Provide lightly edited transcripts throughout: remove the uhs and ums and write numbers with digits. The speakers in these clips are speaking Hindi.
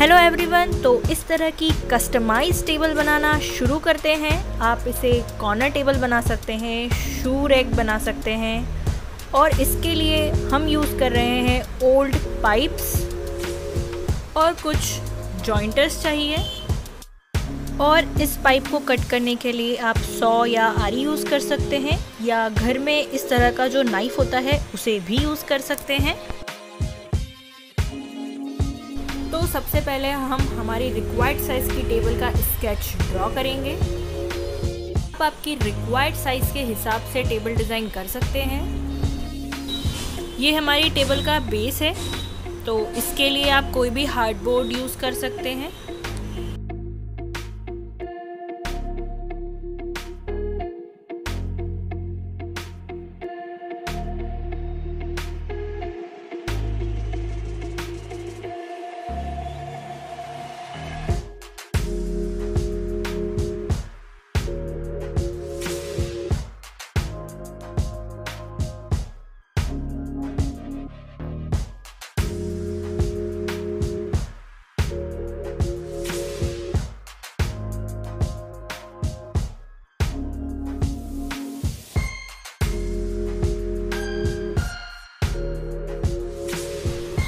हेलो एवरीवन, तो इस तरह की कस्टमाइज टेबल बनाना शुरू करते हैं। आप इसे कॉर्नर टेबल बना सकते हैं, शू रैक बना सकते हैं और इसके लिए हम यूज़ कर रहे हैं ओल्ड पाइप्स और कुछ जॉइंटर्स चाहिए। और इस पाइप को कट करने के लिए आप सॉ या आरी यूज़ कर सकते हैं या घर में इस तरह का जो नाइफ होता है उसे भी यूज़ कर सकते हैं। तो सबसे पहले हम हमारी रिक्वायर्ड साइज़ की टेबल का स्केच ड्रॉ करेंगे। आप आपकी रिक्वायर्ड साइज़ के हिसाब से टेबल डिज़ाइन कर सकते हैं। ये हमारी टेबल का बेस है, तो इसके लिए आप कोई भी हार्डबोर्ड यूज़ कर सकते हैं।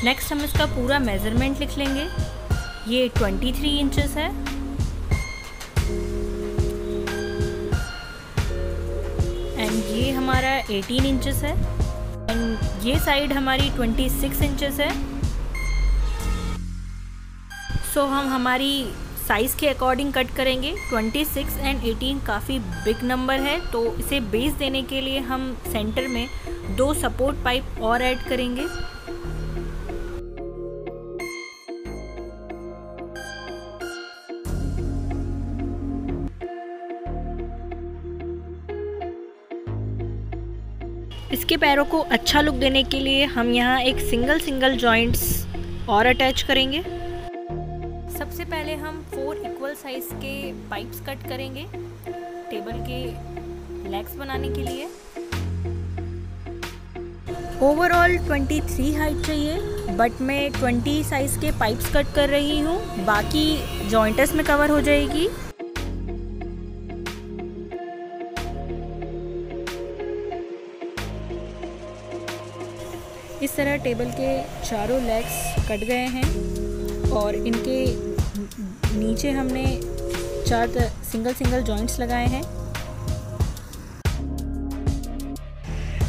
नेक्स्ट हम इसका पूरा मेज़रमेंट लिख लेंगे। ये 23 इंचेस है। एंड ये हमारा 18 इंचेस है। एंड ये साइड हमारी 26 इंचेस है। सो हम हमारी साइज़ के अकॉर्डिंग कट करेंगे। 26 एंड 18 काफ़ी बिग नंबर है, तो इसे बेस देने के लिए हम सेंटर में 2 सपोर्ट पाइप और ऐड करेंगे। इसके पैरों को अच्छा लुक देने के लिए हम यहाँ एक सिंगल जॉइंट्स और अटैच करेंगे। सबसे पहले हम 4 इक्वल साइज़ के पाइप्स कट करेंगे टेबल के लेग्स बनाने के लिए। ओवरऑल 23 हाइट चाहिए, बट मैं 20 साइज़ के पाइप्स कट कर रही हूँ, बाकी जॉइंट्स में कवर हो जाएगी। इस तरह टेबल के चारों लेग्स कट गए हैं और इनके नीचे हमने 4 सिंगल जॉइंट्स लगाए हैं।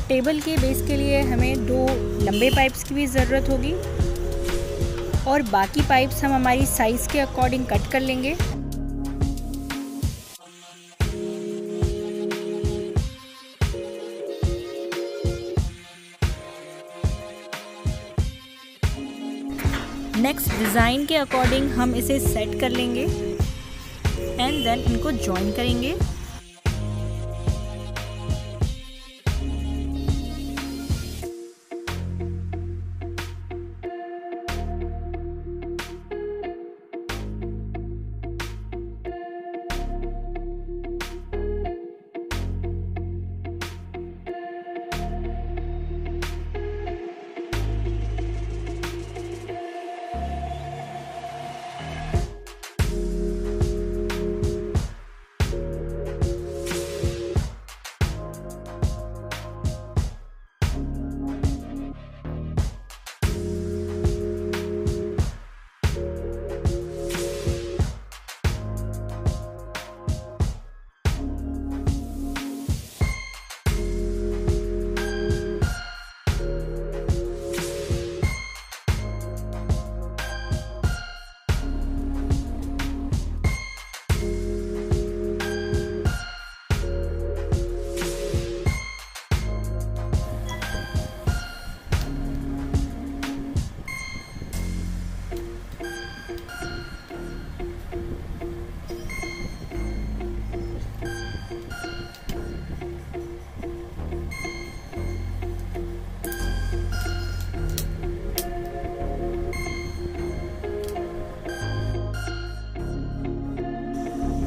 टेबल के बेस के लिए हमें 2 लंबे पाइप्स की भी ज़रूरत होगी और बाकी पाइप्स हम हमारी साइज़ के अकॉर्डिंग कट कर लेंगे। नेक्स्ट डिज़ाइन के अकॉर्डिंग हम इसे सेट कर लेंगे एंड देन इनको जॉइन करेंगे।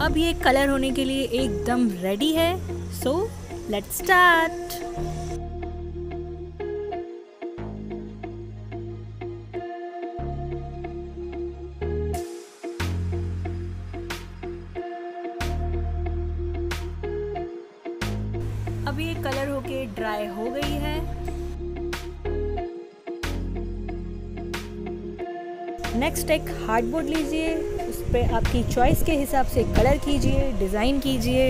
अब ये कलर होने के लिए एकदम रेडी है, सो लेट्स स्टार्ट। अब ये कलर होके ड्राई हो गई है। नेक्स्ट एक हार्डबोर्ड लीजिए, उस पर आपकी चॉइस के हिसाब से कलर कीजिए, डिज़ाइन कीजिए।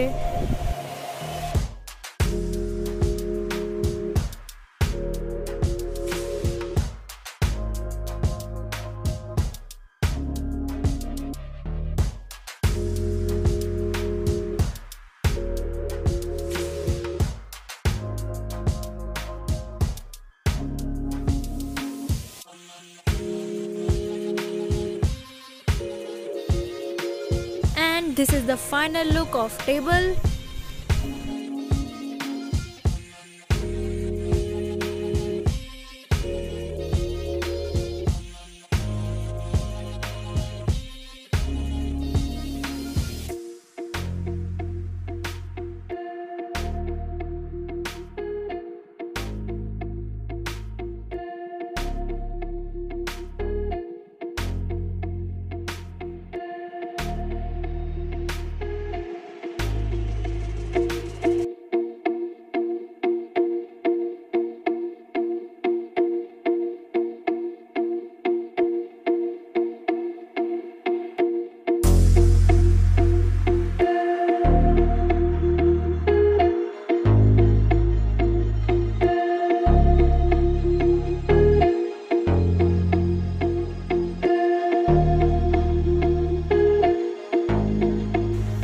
This is the final look of table.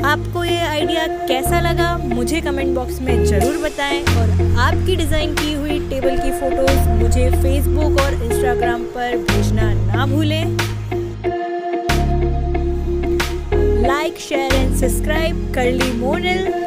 आपको ये आइडिया कैसा लगा मुझे कमेंट बॉक्स में ज़रूर बताएं और आपकी डिज़ाइन की हुई टेबल की फ़ोटोज़ मुझे फेसबुक और इंस्टाग्राम पर भेजना ना भूलें। Like share and subscribe. करली मोनिल।